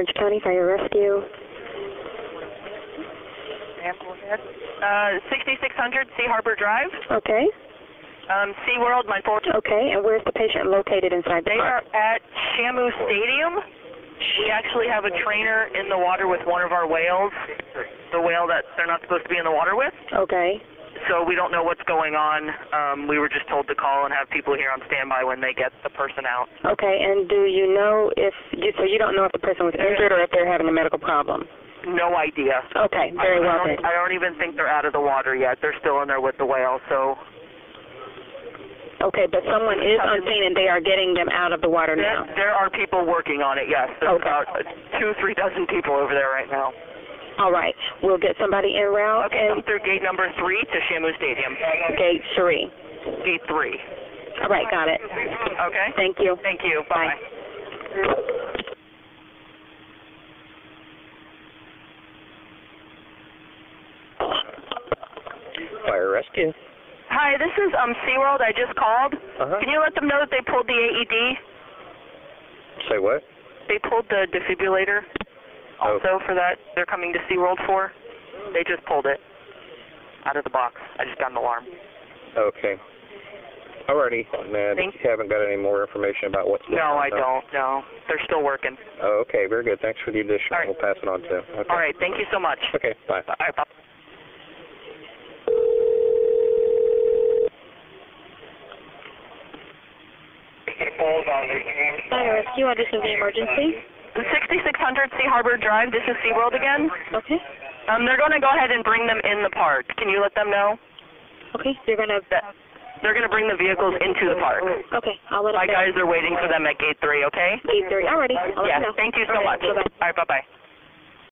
Orange County Fire Rescue. Yeah, go ahead. 6600 Sea Harbor Drive. Okay. SeaWorld, my 4. Okay, and where's the patient located inside the park? They are at Shamu Stadium. We actually have a trainer in the water with one of our whales, the whale that they're not supposed to be in the water with. Okay. So we don't know what's going on. We were just told to call and have people here on standby when they get the person out. Okay, and do you know if, so you don't know if the person was injured or if they're having a medical problem? No idea. Okay, very well then. I don't even think they're out of the water yet. They're still in there with the whale, so. Okay, but someone is on scene and they are getting them out of the water now. There are people working on it, yes. There's about 2-3 dozen people over there right now. All right, we'll get somebody en route. Okay, and through gate number 3 to Shamu Stadium. Gate 3. Gate 3. All right, got it. Okay. Thank you. Thank you. Bye. Bye. Fire Rescue. Hi, this is SeaWorld. I just called. Can you let them know that they pulled the AED? Say what? They pulled the defibrillator also for that they're coming to SeaWorld for. They just pulled it out of the box. I just got an alarm. Okay. Alrighty. Now, you haven't got any more information about what's going on? No, I don't. No. They're still working. Oh, okay. Very good. Thanks for the addition. Right. We'll pass it on to them. Okay. All right. Thank you so much. Okay. Bye. All right. Bye. Fire Rescue, I just know the emergency. 6600 Sea Harbor Drive, this is SeaWorld again. Okay. They're going to go ahead and bring them in the park. Can you let them know? Okay. They're going to bring the vehicles into the park. Okay. I'll let them know. My guys are waiting for them at gate 3, okay? Gate 3. Alrighty. Yes. Thank you so much. All right. Bye-bye.